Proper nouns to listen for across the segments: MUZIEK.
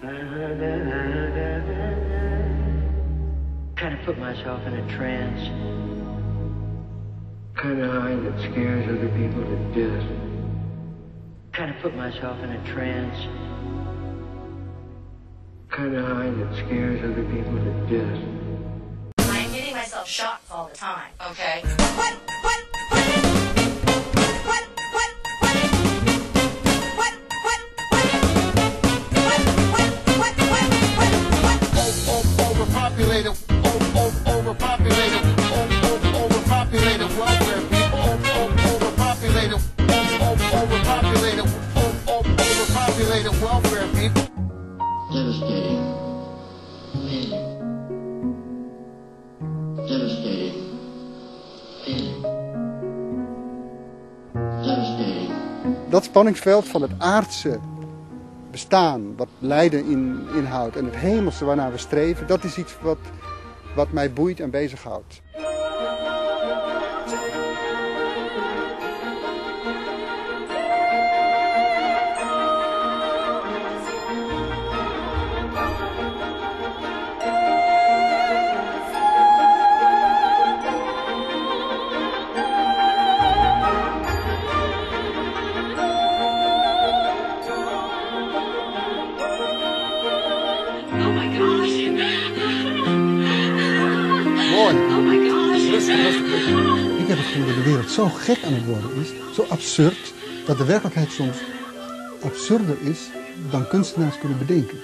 Kind of put myself in a trance. Kind of high that scares other people to death. Kind of put myself in a trance. Kind of high that scares other people to death. I'm getting myself shot all the time, okay? Dat spanningsveld van het aardse bestaan, wat lijden inhoudt en het hemelse waarnaar we streven, dat is iets wat mij boeit en bezighoudt. Ik heb het gevoel dat de wereld zo gek aan het worden is, zo absurd, dat de werkelijkheid soms absurder is dan kunstenaars kunnen bedenken.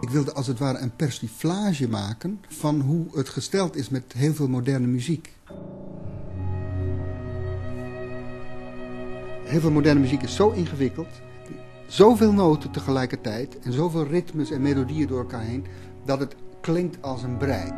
Ik wilde als het ware een persiflage maken van hoe het gesteld is met heel veel moderne muziek. Heel veel moderne muziek is zo ingewikkeld, zoveel noten tegelijkertijd en zoveel ritmes en melodieën door elkaar heen, dat het klinkt als een brei.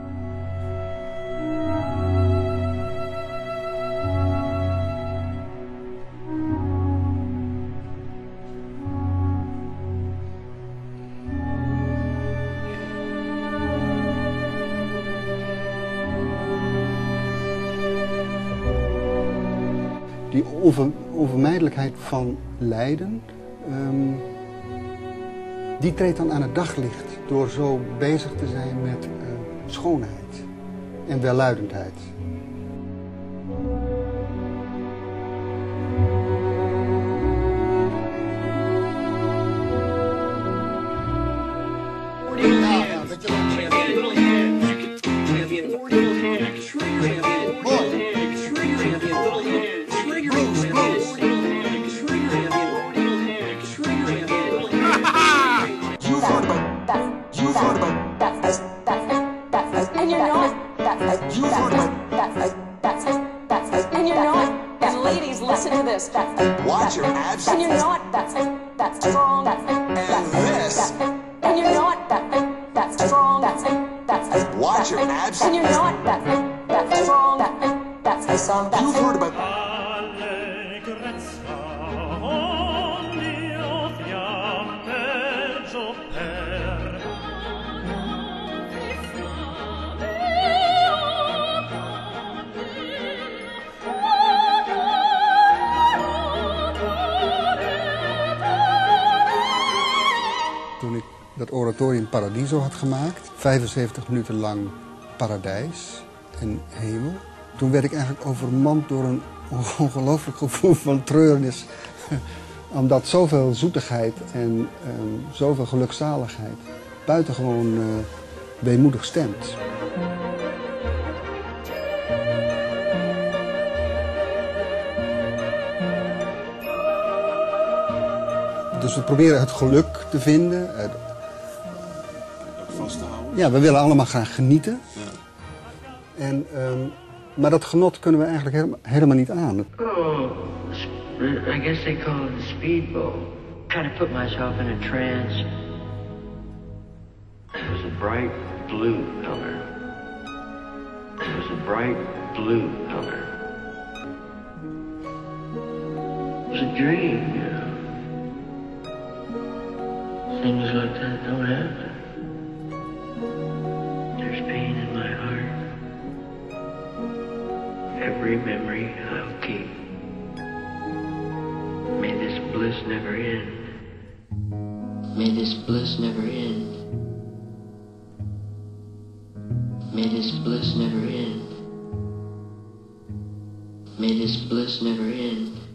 Die onvermijdelijkheid van lijden, die treedt dan aan het daglicht door zo bezig te zijn met schoonheid en welluidendheid. Watch your abs. And you're not that strong. And this. And you're not that strong. Watch your abs. And you're not that strong. You've heard about. Dat oratorium Paradiso had gemaakt, 75 minuten lang paradijs en hemel. Toen werd ik eigenlijk overmand door een ongelooflijk gevoel van treurnis. Omdat zoveel zoetigheid en zoveel gelukzaligheid buitengewoon weemoedig stemt. Dus we proberen het geluk te vinden. Ja, we willen allemaal graag genieten. Ja. En, maar dat genot kunnen we eigenlijk helemaal niet aan. Oh, I guess they call it a speedboat. Kind of put myself in a trance. It was a bright blue color. It was a bright blue color. It was a dream, you know. Things like that don't happen. There's pain in my heart. Every memory I'll keep. May this bliss never end. May this bliss never end. May this bliss never end. May this bliss never end.